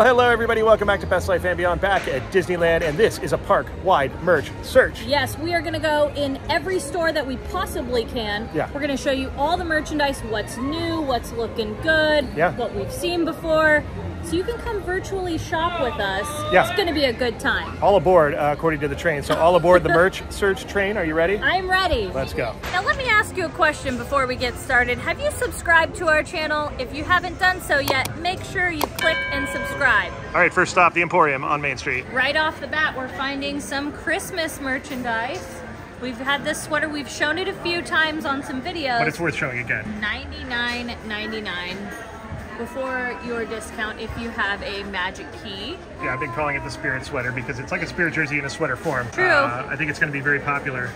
Well, hello everybody, welcome back to Best Life and Beyond, back at Disneyland, and this is a park-wide merch search. Yes, we are going to go in every store that we possibly can. Yeah. We're going to show you all the merchandise, what's new, what's looking good, yeah, what we've seen before, so you can come virtually shop with us. Yeah. It's going to be a good time. All aboard, according to the train. So all aboard the merch search train. Are you ready? I'm ready. Let's go. Now let me ask you a question before we get started. Have you subscribed to our channel? If you haven't done so yet, make sure you click and subscribe. All right, first stop, the Emporium on Main Street. Right off the bat, we're finding some Christmas merchandise. We've had this sweater, we've shown it a few times on some videos. But it's worth showing again. $99.99 before your discount if you have a magic key. Yeah, I've been calling it the spirit sweater because it's like a spirit jersey in a sweater form. True. I think it's going to be very popular.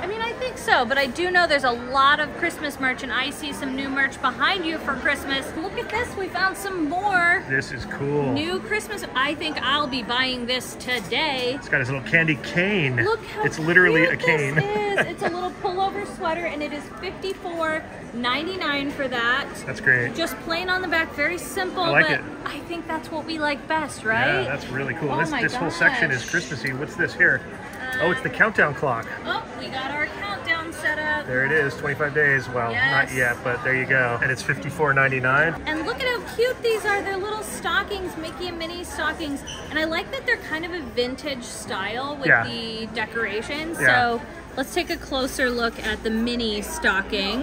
I mean, I think so, but I do know there's a lot of Christmas merch, and I see some new merch behind you for Christmas. Look at this, we found some more. This is cool. New Christmas, I think I'll be buying this today. It's got his little candy cane. Look how it's literally a cane. This is. It's a little pullover sweater, and it is $54.99 for that. That's great. Just plain on the back, very simple. I like but it. I think that's what we like best, right? Yeah, that's really cool. Oh, this whole section is Christmassy. What's this here? Oh, it's the countdown clock. Oh, we got our countdown set up. There it is, 25 days. Well, yes, not yet, but there you go. And it's $54.99. And look at how cute these are. They're little stockings, Mickey and Minnie stockings. And I like that they're kind of a vintage style with yeah, the decorations. Yeah. So let's take a closer look at the Minnie stocking.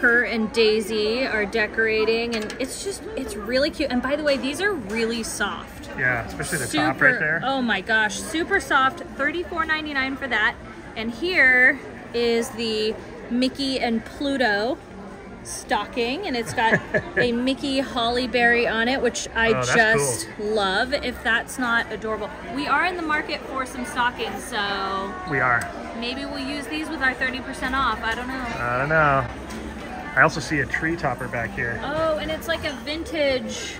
Her and Daisy are decorating, and it's really cute. And by the way, these are really soft. Yeah, especially the top right there. Oh my gosh, super soft. $34.99 for that. And here is the Mickey and Pluto stocking, and it's got a Mickey Holly Berry on it, which I just love. If that's not adorable. We are in the market for some stockings, so we are. Maybe we'll use these with our 30% off. I don't know. I don't know. I also see a tree topper back here. Oh, and it's like a vintage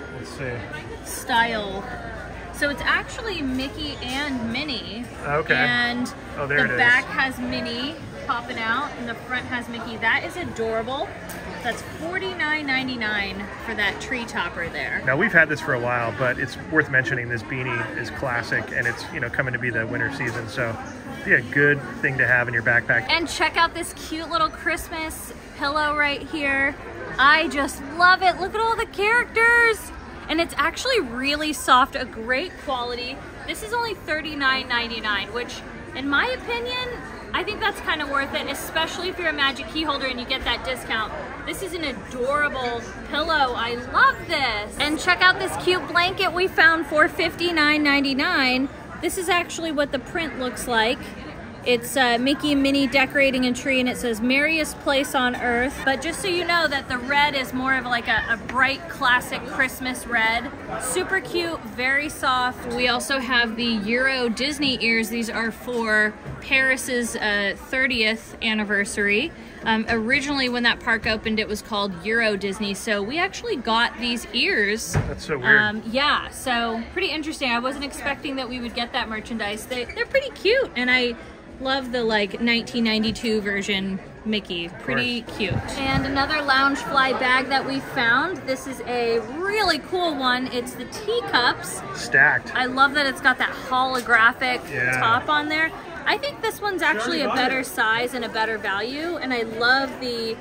style. So it's actually Mickey and Minnie. Okay. And oh, there the back has Minnie popping out, and the front has Mickey. That is adorable. That's $49.99 for that tree topper there. Now, we've had this for a while, but it's worth mentioning this beanie is classic, and it's, you know, coming to be the winter season, so it'd be a good thing to have in your backpack. And check out this cute little Christmas pillow right here. I just love it. Look at all the characters. And it's actually really soft, a great quality. This is only $39.99, which in my opinion, I think that's kind of worth it, especially if you're a magic key holder and you get that discount. This is an adorable pillow. I love this. And check out this cute blanket we found for $59.99. This is actually what the print looks like. It's Mickey and Minnie decorating a tree, and it says merriest place on earth. But just so you know that the red is more of like a bright classic Christmas red. Super cute, very soft. We also have the Euro Disney ears. These are for Paris's 30th anniversary. Originally when that park opened, it was called Euro Disney. So we actually got these ears. That's so weird. Yeah, so pretty interesting. I wasn't expecting that we would get that merchandise. They're pretty cute, and I love the like 1992 version Mickey. Pretty cute. And another Loungefly bag that we found. This is a really cool one. It's the teacups. Stacked. I love that it's got that holographic top on there. I think this one's actually a better size and a better value, and I love the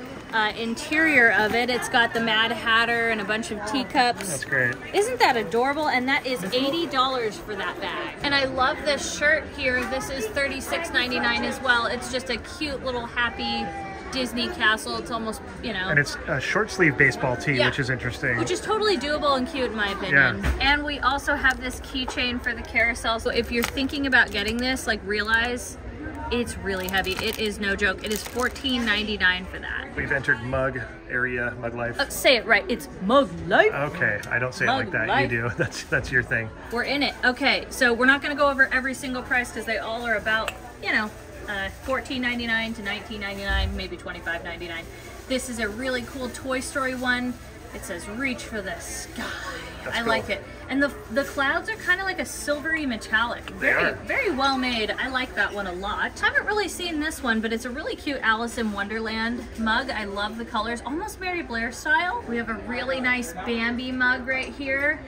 interior of it. It's got the Mad Hatter and a bunch of teacups. That's great. Isn't that adorable? And that is $80 for that bag. And I love this shirt here. This is $36.99 as well. It's just a cute little happy Disney castle. It's almost, you know. And it's a short sleeve baseball tee, which is interesting. Which is totally doable and cute in my opinion. Yeah. And we also have this keychain for the carousel. So if you're thinking about getting this, like realize it's really heavy. It is no joke. It is $14.99 for that. We've entered mug area, mug life. Say it right. It's mug life. Okay. I don't say mug it like that. Life. You do. That's your thing. We're in it. Okay. So we're not going to go over every single price because they all are about, you know, $14.99 to $19.99, maybe $25.99. This is a really cool Toy Story one. It says reach for the sky. That's cool. I like it. And the clouds are kind of like a silvery metallic. Very well made. I like that one a lot. Haven't really seen this one, but it's a really cute Alice in Wonderland mug. I love the colors, almost Mary Blair style. We have a really nice Bambi mug right here.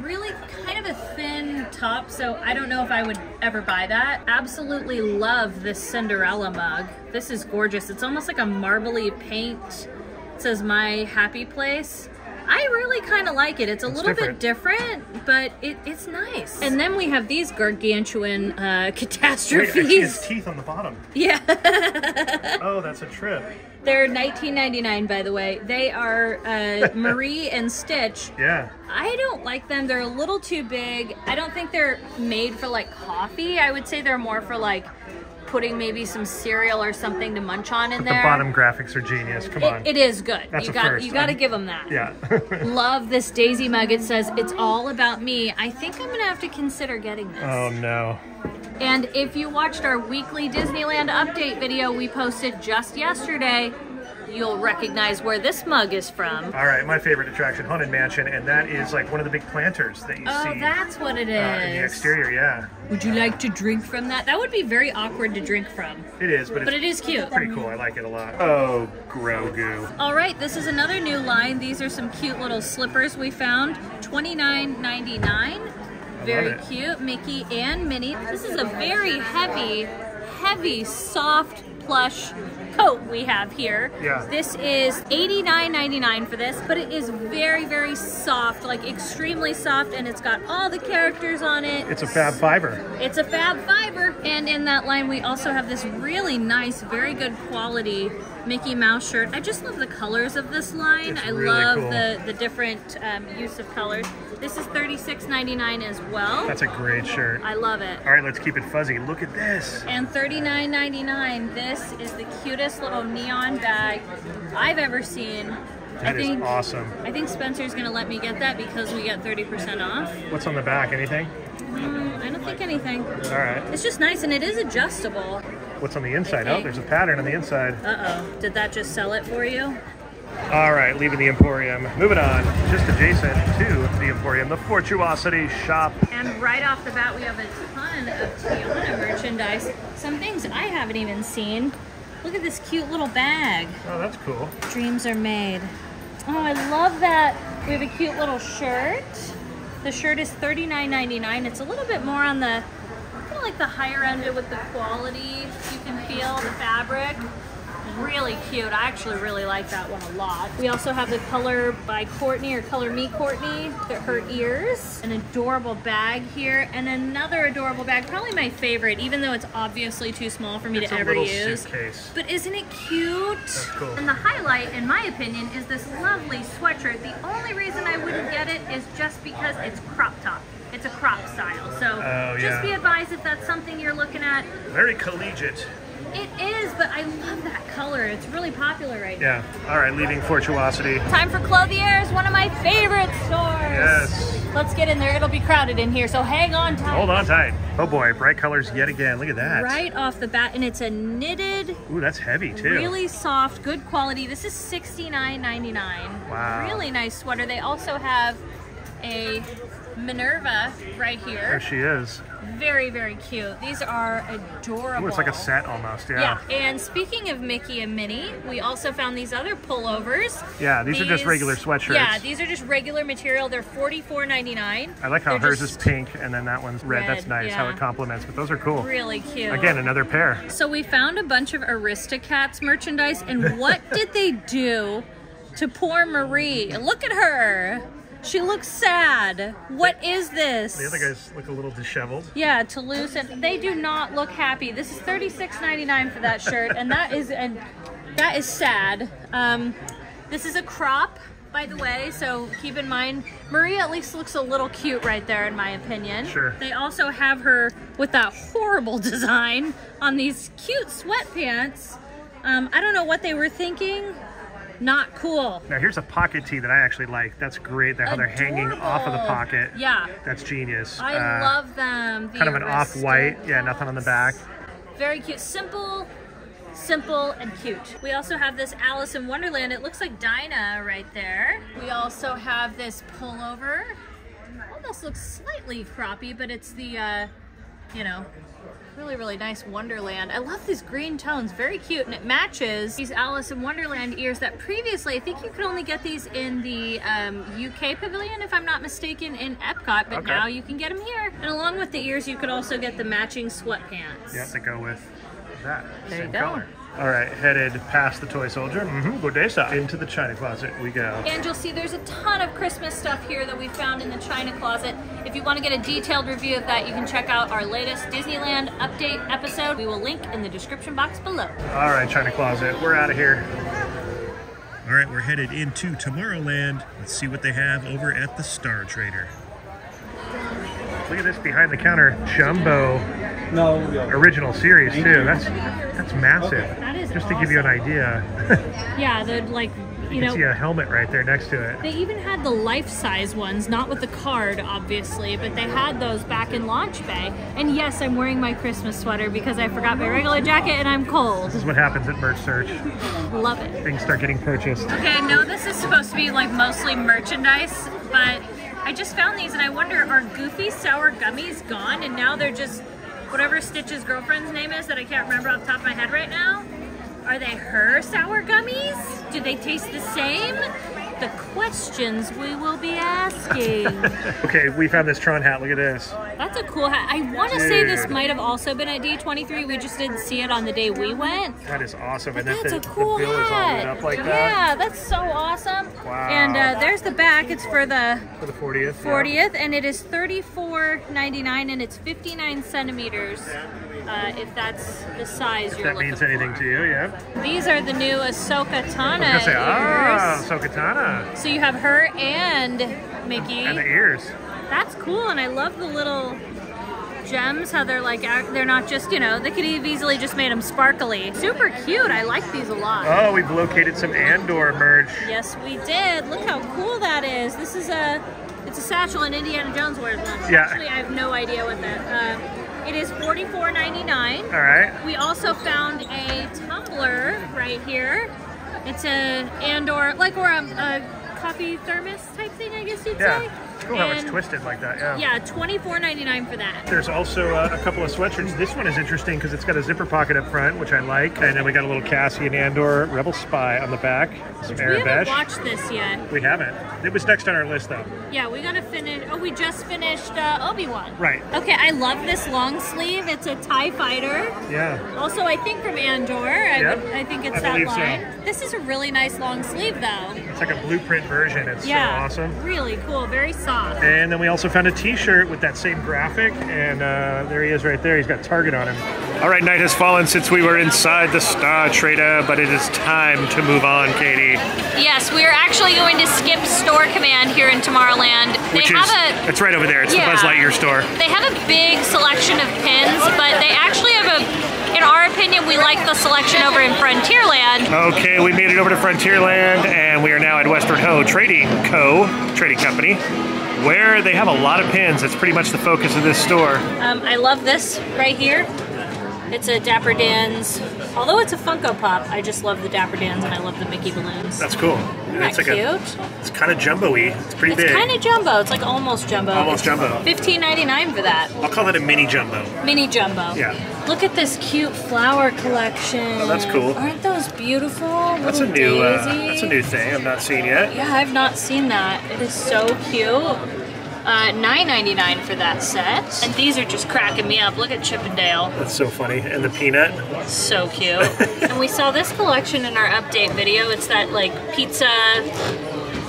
Really kind of a thin top, so I don't know if I would ever buy that. Absolutely love this Cinderella mug. This is gorgeous. It's almost like a marbly paint. It says My Happy Place. I really kind of like it. It's a little bit different, but it's nice. And then we have these gargantuan catastrophes. Wait, I see his teeth on the bottom. Yeah. Oh, that's a trip. They're $19.99, by the way. They are Marie and Stitch. Yeah. I don't like them. They're a little too big. I don't think they're made for like coffee. I would say they're more for like putting maybe some cereal or something to munch on in there. The bottom graphics are genius. Come on. It is good. That's a first. You got to give them that. Yeah. Love this Daisy mug. It says, "It's all about me." I think I'm going to have to consider getting this. Oh, no. And if you watched our weekly Disneyland update video we posted just yesterday, you'll recognize where this mug is from. All right, my favorite attraction, Haunted Mansion, and that is like one of the big planters that you see. Oh, that's what it is. In the exterior, yeah. Would you like to drink from that? That would be very awkward to drink from. It is, but it is cute. Pretty cool. I like it a lot. Oh, Grogu. All right, this is another new line. These are some cute little slippers we found. $29.99. Very cute. Mickey and Minnie. This is a very heavy, heavy, soft plush coat we have here. Yeah. This is $89.99 for this, but it is very, very soft, like extremely soft, and it's got all the characters on it. It's a fab fiber. It's a fab fiber. And in that line, we also have this really nice, very good quality Mickey Mouse shirt. I just love the colors of this line. It's really cool. the different use of colors. This is $36.99 as well. That's a great shirt. I love it. All right, let's keep it fuzzy. Look at this. And $39.99. This is the cutest little neon bag I've ever seen. That is awesome. I think Spencer's gonna let me get that because we got 30% off. What's on the back? Anything? I don't think anything. All right. It's just nice, and it is adjustable. What's on the inside? Oh, there's a pattern on the inside. Uh-oh. Did that just sell it for you? All right, leaving the Emporium. Moving on, just adjacent to the Emporium, the Fortuosity shop. And right off the bat, we have a ton of Tiana merchandise. Some things I haven't even seen. Look at this cute little bag. Oh, that's cool. Dreams are made. Oh, I love that. We have a cute little shirt. The shirt is $39.99. It's a little bit more on the like the higher end with the quality. You can feel the fabric. Really cute. I actually really like that one a lot. We also have the Color by Courtney or Color Me Courtney, her ears. An adorable bag here and another adorable bag. Probably my favorite, even though it's obviously too small for me to ever use. Suitcase. But isn't it cute? That's cool. And the highlight, in my opinion, is this lovely sweatshirt. The only reason I wouldn't get it is just because it's crop top. It's a crop style, so just be advised if that's something you're looking at. Very collegiate. It is, but I love that color. It's really popular right now. Yeah. All right, leaving Fortuosity. Time for Clothiers, one of my favorite stores. Yes. Let's get in there. It'll be crowded in here, so hang on tight. Hold on tight. Oh boy, bright colors yet again. Look at that. Right off the bat, and it's a knitted. Ooh, that's heavy too. Really soft, good quality. This is $69.99. Wow. Really nice sweater. They also have a Minerva right here. There she is. Very, very cute. These are adorable. Ooh, it's like a set almost, yeah. And speaking of Mickey and Minnie, we also found these other pullovers. Yeah, these are just regular sweatshirts. Yeah, these are just regular material. They're $44.99. I like how hers is pink and then that one's red. That's nice how it complements, but those are cool. Really cute. Again, another pair. So we found a bunch of Aristocats merchandise, and what did they do to poor Marie? Look at her. She looks sad. What is this? The other guys look a little disheveled. Yeah, Toulouse, and they do not look happy. This is $36.99 for that shirt, and that is sad. This is a crop, by the way, so keep in mind, Maria at least looks a little cute right there, in my opinion. Sure. They also have her with that horrible design on these cute sweatpants. I don't know what they were thinking. Not cool. Now here's a pocket tee that I actually like. That's great. How they're hanging off of the pocket. Yeah. That's genius. I love them. Kind of an off-white. Yeah, nothing on the back. Very cute. Simple and cute. We also have this Alice in Wonderland. It looks like Dinah right there. We also have this pullover. almost looks slightly croppy, but it's the, you know, really, really nice Wonderland. I love these green tones, very cute, and it matches these Alice in Wonderland ears that previously, I think you could only get these in the UK pavilion, if I'm not mistaken, in Epcot, but now you can get them here. And along with the ears, you could also get the matching sweatpants. Yeah, to go with that, same color. All right, headed past the toy soldier, Bodesa, into the China Closet we go. And you'll see there's a ton of Christmas stuff here that we found in the China Closet. If you want to get a detailed review of that, you can check out our latest Disneyland update episode. We will link in the description box below. All right, China Closet, we're out of here. All right, we're headed into Tomorrowland. Let's see what they have over at the Star Trader. Look at this behind the counter Jumbo original series too. That's massive. That is just awesome. To give you an idea. Yeah, the you know, see a helmet right there next to it. They even had the life-size ones, not with the card obviously, but they had those back in Launch Bay. And yes, I'm wearing my Christmas sweater because I forgot my regular jacket and I'm cold. This is what happens at merch search. Love it. Things start getting purchased. Okay, no, this is supposed to be like mostly merchandise, but I just found these and I wonder, are Goofy Sour Gummies gone and now they're just whatever Stitch's girlfriend's name is that I can't remember off the top of my head right now? Are they her Sour Gummies? Do they taste the same? The questions we will be asking. Okay, we found this Tron hat. Look at this. That's a cool hat. I want to say this might have also been at D23. We just didn't see it on the day we went. That is awesome. But and that's a cool the bill hat. Is all lit up like that. Yeah, that's so awesome. Wow. And there's the back. It's for the 40th, yeah. And it is $34.99, and it's 59 centimeters. If that's the size you're looking for. If that means anything to you, yeah. These are the new Ahsoka Tana ears. Ah, Ahsoka Tana. So you have her and Mickey. And the ears. That's cool, and I love the little gems, how they're like, they're not just, you know, they could have easily just made them sparkly. Super cute, I like these a lot. Oh, we've located some Andor merch. Yes, we did. Look how cool that is. This is a, it's a satchel and Indiana Jones wears them. Yeah. Actually, I have no idea what that, it is $44.99. All right. We also found a tumbler right here. It's a Andor, like or a coffee thermos type thing, I guess you'd say. It's cool how it's twisted like that, yeah. Yeah, $24.99 for that. There's also a couple of sweatshirts. This one is interesting because it's got a zipper pocket up front, which I like. And then we got a little Cassian Andor Rebel Spy on the back. Some Arabesh. We haven't watched this yet. We haven't. It was next on our list, though. Yeah, we gotta finish. Oh, we just finished Obi-Wan. Right. Okay, I love this long sleeve. It's a TIE fighter. Yeah. Also, I think from Andor. I think it's that line. So. This is a really nice long sleeve, though. It's like a blueprint version. It's so awesome. Really cool. Very soft. And then we also found a T-shirt with that same graphic, and there he is right there. He's got Target on him. All right, night has fallen since we were inside the Star Trader, but it is time to move on, Katie. Yes, we are actually going to skip Store Command here in Tomorrowland. It's right over there. It's the Buzz Lightyear store. They have a big selection of pins, but they actually have in our opinion, we like the selection over in Frontierland. Okay, we made it over to Frontierland, and we are now at Westward Ho Trading Company, where they have a lot of pins. It's pretty much the focus of this store. I love this right here. It's a Dapper Dan's, although it's a Funko Pop, I just love the Dapper Dan's and I love the Mickey balloons. That's cool. Isn't that cute? It's kind of jumbo-y. It's pretty big. It's kind of jumbo. It's like almost jumbo. Almost jumbo. $15.99 for that. I'll call it a mini jumbo. Mini jumbo. Yeah. Look at this cute flower collection. Oh, that's cool. Aren't those beautiful? That's a new. That's a new thing I've not seen yet. Yeah, I've not seen that. It is so cute. $9.99 for that set. And these are just cracking me up. Look at Chippendale. That's so funny. And the peanut. So cute. And we saw this collection in our update video. It's that like pizza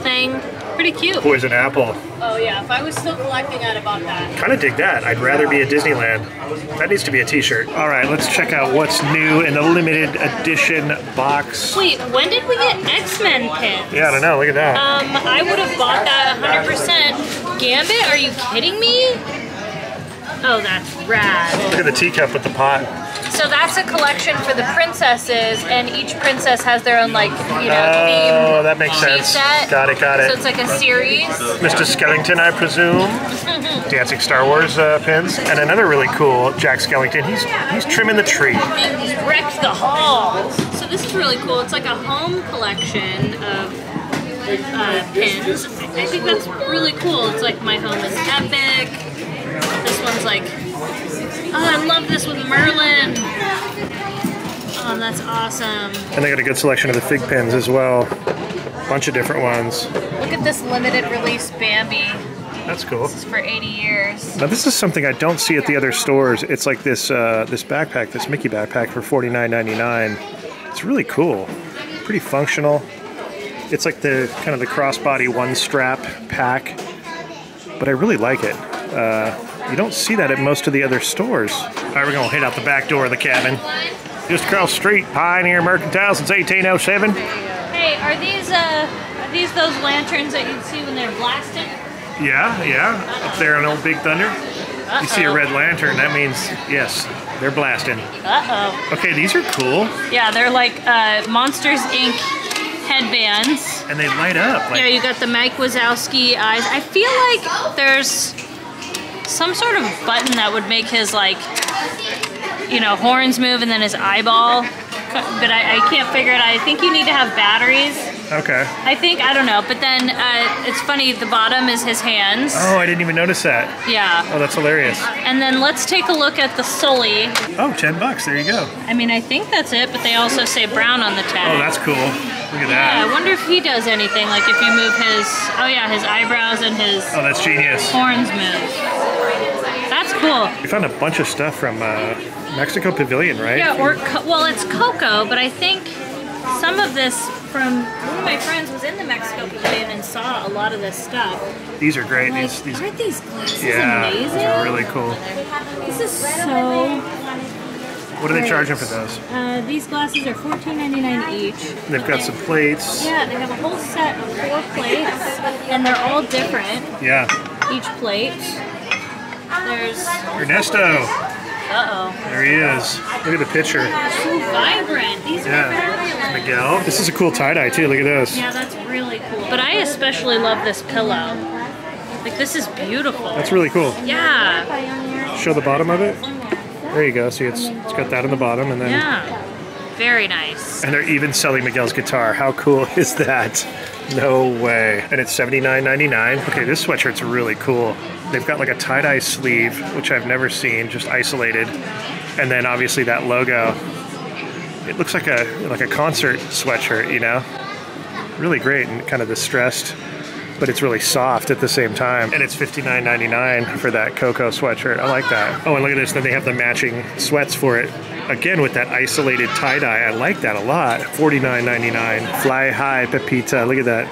thing. Pretty cute. Poison apple. Oh yeah, if I was still collecting, I'd have bought that. Kind of dig that. I'd rather be at Disneyland. That needs to be a t-shirt. All right, let's check out what's new in the limited edition box. Wait, when did we get X-Men pins? Yeah, I don't know. Look at that. I would have bought that 100%. Gambit? Are you kidding me? Oh, that's rad. Look at the teacup with the pot. So that's a collection for the princesses, and each princess has their own, like, you know, theme. Oh, that makes sense. Set. Got it. So it's like a series. Mr. Skellington, I presume. Dancing Star Wars pins. And another really cool Jack Skellington. He's trimming the tree. He's wrecked the hall. So this is really cool. It's like a home collection of pins. I think that's really cool. It's like my home is epic. This one's like, oh, I love this with Merlin. Oh, that's awesome. And they got a good selection of the fig pins as well. Bunch of different ones. Look at this limited release Bambi. That's cool. This is for 80 years. Now this is something I don't see at the other stores. It's like this this backpack, this Mickey backpack for $49.99. It's really cool. Pretty functional. It's like the kind of the crossbody one strap pack, but I really like it. You don't see that at most of the other stores. All right, we're gonna head out the back door of the cabin. Just across the street, Pioneer Mercantile since 1807. Hey, are these those lanterns that you'd see when they're blasted? Yeah, yeah. Up there on Old Big Thunder. Uh-oh. You see a red lantern, that means, yes, they're blasting. Uh-oh. Okay, these are cool. Yeah, they're like Monsters, Inc. headbands. And they light up. Like... Yeah, you got the Mike Wazowski eyes. I feel like there's some sort of button that would make his, like, you know, horns move and then his eyeball. But I can't figure it out. I think you need to have batteries. Okay. I think, I don't know, but then it's funny, the bottom is his hands. Oh, I didn't even notice that. Yeah. Oh, that's hilarious. And then let's take a look at the Sully. Oh, $10, there you go. I mean, I think that's it, but they also say brown on the tag. Oh, that's cool. Look at that. Yeah, I wonder if he does anything, like if you move his, oh yeah, his eyebrows and his oh, that's genius. Horns move. That's cool. We found a bunch of stuff from Mexico Pavilion, right? Yeah, or, well, it's Coco, but I think some of this from one of my friends was in the Mexico Pavilion and saw a lot of this stuff. These are great. Like, these aren't these glasses amazing? These are really cool. This is so... What are they charging for those? These glasses are $14.99 each. They've got some plates. Yeah, they have a whole set of 4 plates, and they're all different. Yeah. Each plate. There's... Ernesto! Uh-oh. There he is. Look at the picture. So vibrant. These are Miguel. This is a cool tie-dye, too. Look at this. Yeah, that's really cool. But I especially love this pillow. Like, this is beautiful. That's really cool. Yeah. Show the bottom of it. There you go. See, it's got that on the bottom, and then... Yeah. Very nice. And they're even selling Miguel's guitar. How cool is that? No way. And it's $79.99. Okay, this sweatshirt's really cool. They've got like a tie-dye sleeve, which I've never seen, just isolated. And then obviously that logo. It looks like a concert sweatshirt, you know? Really great and kind of distressed, but it's really soft at the same time. And it's $59.99 for that Coco sweatshirt. I like that. Oh, and look at this. Then they have the matching sweats for it. Again, with that isolated tie-dye. I like that a lot. $49.99. Fly high, Pepita. Look at that.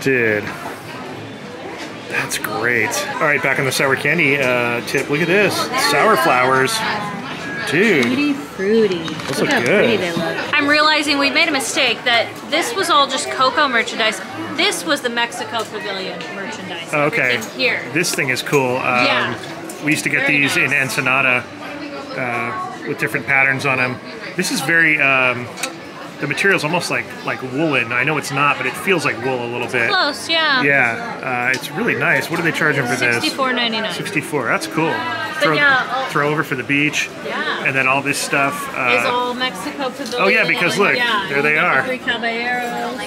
Dude. That's great. All right, back on the sour candy tip. Look at this. Sour flowers. Dude. Fruity, fruity. Those look good. Pretty they look. I'm realizing we made a mistake that this was all just Coco merchandise. This was the Mexico Pavilion merchandise. Okay. Everything here. This thing is cool. Yeah. We used to get these in Ensenada with different patterns on them. This is very... The material's almost like woolen. I know it's not, but it feels like wool a little bit. Close, yeah. Yeah, it's really nice. What are they charging for this? $64.99. $64, that's cool. Throw over for the beach. Yeah. And then all this stuff. Is all Mexico Pavilion. Oh yeah, because look, yeah, there they are.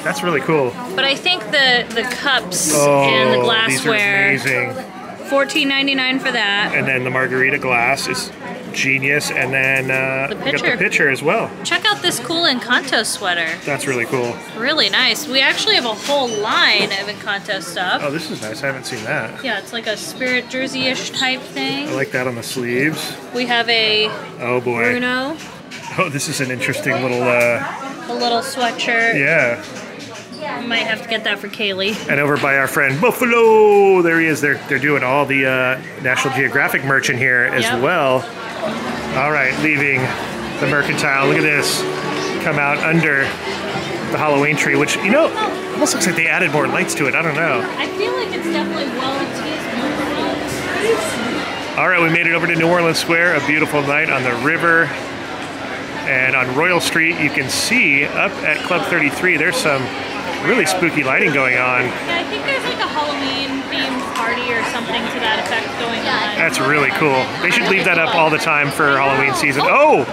That's really cool. But I think the cups and the glassware. These are amazing. $14.99 for that. And then the margarita glass is genius, and then we got the picture as well. Check out this cool Encanto sweater. That's really cool. Really nice. We actually have a whole line of Encanto stuff. Oh, this is nice. I haven't seen that. Yeah, it's like a spirit jersey-ish type thing. I like that on the sleeves. We have a Bruno. Oh, this is an interesting little... a little sweatshirt. Yeah. We might have to get that for Kaylee. And over by our friend Buffalo, there he is. They're doing all the National Geographic merch in here as well. All right, leaving the mercantile. Look at this. Come out under the Halloween tree, which, you know, almost looks like they added more lights to it. I don't know. I feel like it's definitely well-teased. All right, we made it over to New Orleans Square. A beautiful night on the river. And on Royal Street, you can see up at Club 33, there's some really spooky lighting going on. Yeah, I think there's like a Halloween-themed party or something to that effect going on. That's really cool. They should leave that up all the time for Halloween season. Oh!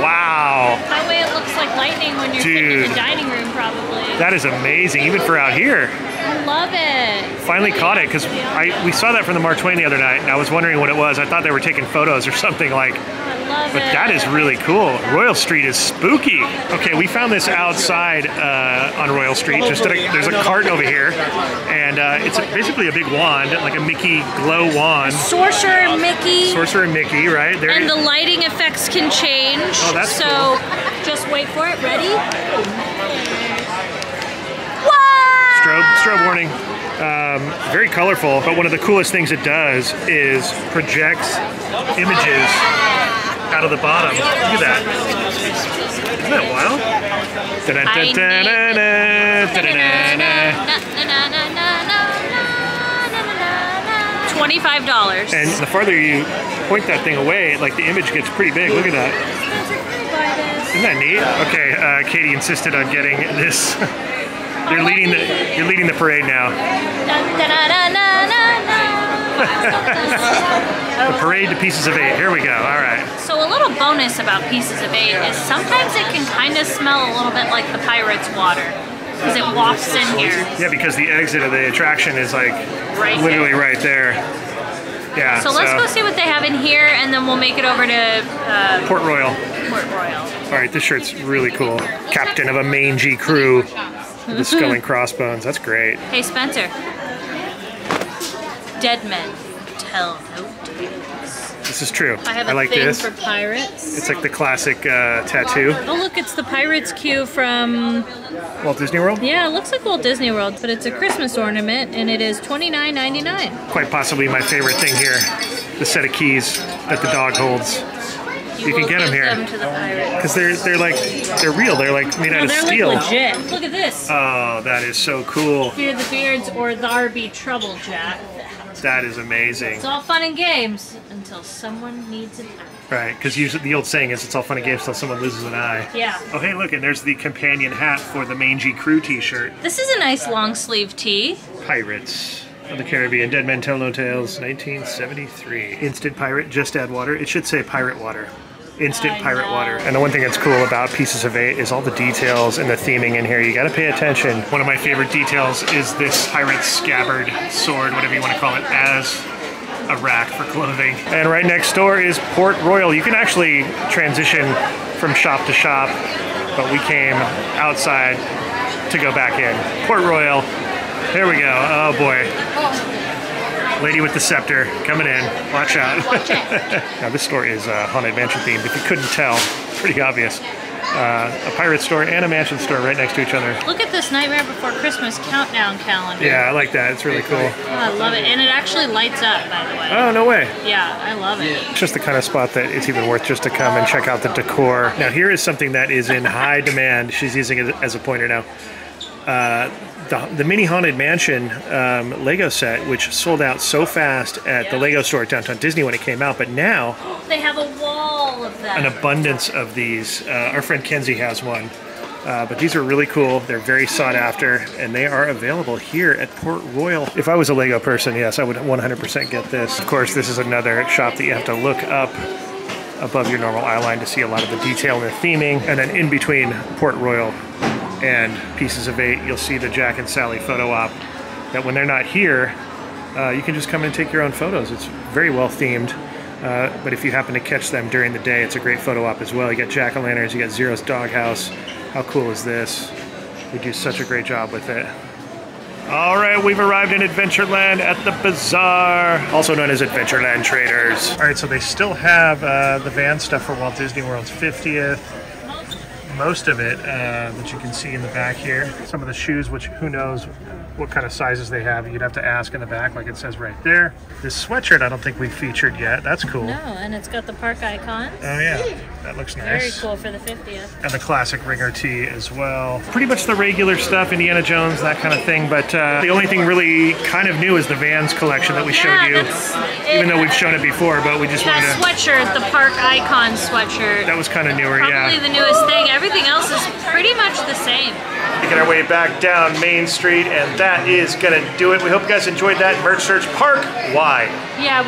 Wow! That way it looks like like lightning when you're sitting in the dining room, probably. That is amazing, even for out here. I love it. Finally caught it, because we saw that from the Mark Twain the other night, and I was wondering what it was. I thought they were taking photos or something like. But that is really cool. Royal Street is spooky. Okay, we found this outside on Royal Street. Just there's a cart over here, and it's basically a big wand, like a Mickey glow wand. Sorcerer Mickey. Sorcerer Mickey, right? There and the lighting effects can change. Oh, that's so cool. Just wait for it. Ready? Whoa! Strobe warning. Very colorful, but one of the coolest things it does is projects images out of the bottom. Look at that. Isn't that wild? $25. And the farther you point that thing away, like the image gets pretty big. Look at that. Isn't that neat? Okay, Katie insisted on getting this. You're leading the parade now. The parade to Pieces of Eight. Here we go. All right. So a little bonus about Pieces of Eight is sometimes it can kind of smell a little bit like the pirates' water because it wafts in here. Yeah, because the exit of the attraction is like literally right there. Yeah. So let's go see what they have in here, and then we'll make it over to Port Royal. Port Royal. All right. This shirt's really cool. Captain of a mangy crew. With the skull and crossbones, that's great. Hey Spencer. Dead men tell no tales. This is true. I have a thing for pirates. It's like the classic tattoo. Oh look, it's the Pirates Queue from... Walt Disney World? Yeah, it looks like Walt Disney World, but it's a Christmas ornament and it is $29.99. Quite possibly my favorite thing here, the set of keys that the dog holds. You can get them here because they're real. They're like made out of steel. Like legit. Look at this. Oh, that is so cool. Fear the beards or thar be trouble, Jack. That is amazing. It's all fun and games until someone needs an eye. Right, because usually the old saying is it's all fun and games until someone loses an eye. Yeah. Oh, hey, look, and there's the companion hat for the Mangy Crew T-shirt. This is a nice long sleeve tee. Pirates of the Caribbean, Dead Men Tell No Tales, 1973. Instant pirate. Just add water. It should say pirate water. Instant pirate water. And the one thing that's cool about Pieces of Eight is all the details and the theming in here. You gotta pay attention. One of my favorite details is this pirate scabbard, sword, whatever you want to call it, as a rack for clothing. And right next door is Port Royal. You can actually transition from shop to shop, but we came outside to go back in. Port Royal, there we go. Oh boy. Lady with the scepter coming in. Watch out. Watch out. Now this store is Haunted Mansion themed. If you couldn't tell, pretty obvious. A pirate store and a mansion store right next to each other. Look at this Nightmare Before Christmas countdown calendar. Yeah, I like that. It's really cool. Oh, I love it. And it actually lights up, by the way. Oh, no way. Yeah, I love it. It's just the kind of spot that it's even worth just to come and check out the decor. Now here is something that is in high demand. She's using it as a pointer now. The mini Haunted Mansion Lego set, which sold out so fast at the Lego store at Downtown Disney when it came out, but now they have a wall of them. An abundance of these. Our friend Kenzie has one, but these are really cool. They're very sought after, and they are available here at Port Royal. If I was a Lego person, yes, I would 100% get this. Of course, this is another shop that you have to look up above your normal eye line to see a lot of the detail and the theming, and then in between Port Royal and Pieces of Eight, you'll see the Jack and Sally photo op that when they're not here, you can just come in and take your own photos. It's very well themed, but if you happen to catch them during the day, it's a great photo op as well. You got jack-o'-lanterns, you got Zero's Doghouse. How cool is this? They do such a great job with it. All right, we've arrived in Adventureland at the Bazaar, also known as Adventureland Traders. All right, so they still have the van stuff for Walt Disney World's 50th. Most of it that you can see in the back here. Some of the shoes, which who knows what kind of sizes they have. You'd have to ask in the back, like it says right there. This sweatshirt I don't think we've featured yet. That's cool. No, and it's got the park icon. Oh yeah, that looks nice. Very cool for the 50th. And the classic ringer tee as well. Pretty much the regular stuff, Indiana Jones, that kind of thing. But the only thing really kind of new is the Vans collection that we showed you. Even though we've shown it before, but we just wanted to... That sweatshirt, the park icon sweatshirt. That was kind of newer, yeah. Probably the newest thing. Everything else is pretty much the same. Making our way back down Main Street, and that is gonna do it. We hope you guys enjoyed that merch search park-wide. Yeah,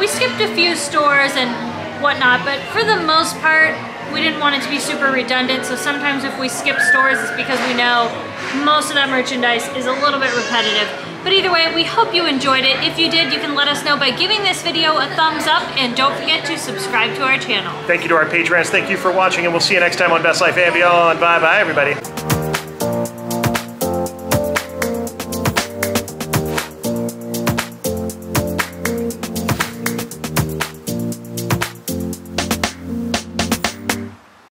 we skipped a few stores and whatnot, but for the most part, we didn't want it to be super redundant, so sometimes if we skip stores it's because we know most of that merchandise is a little bit repetitive. But either way, we hope you enjoyed it. If you did, you can let us know by giving this video a thumbs up, and don't forget to subscribe to our channel. Thank you to our patrons. Thank you for watching, and we'll see you next time on Best Life and Beyond. Bye-bye, everybody.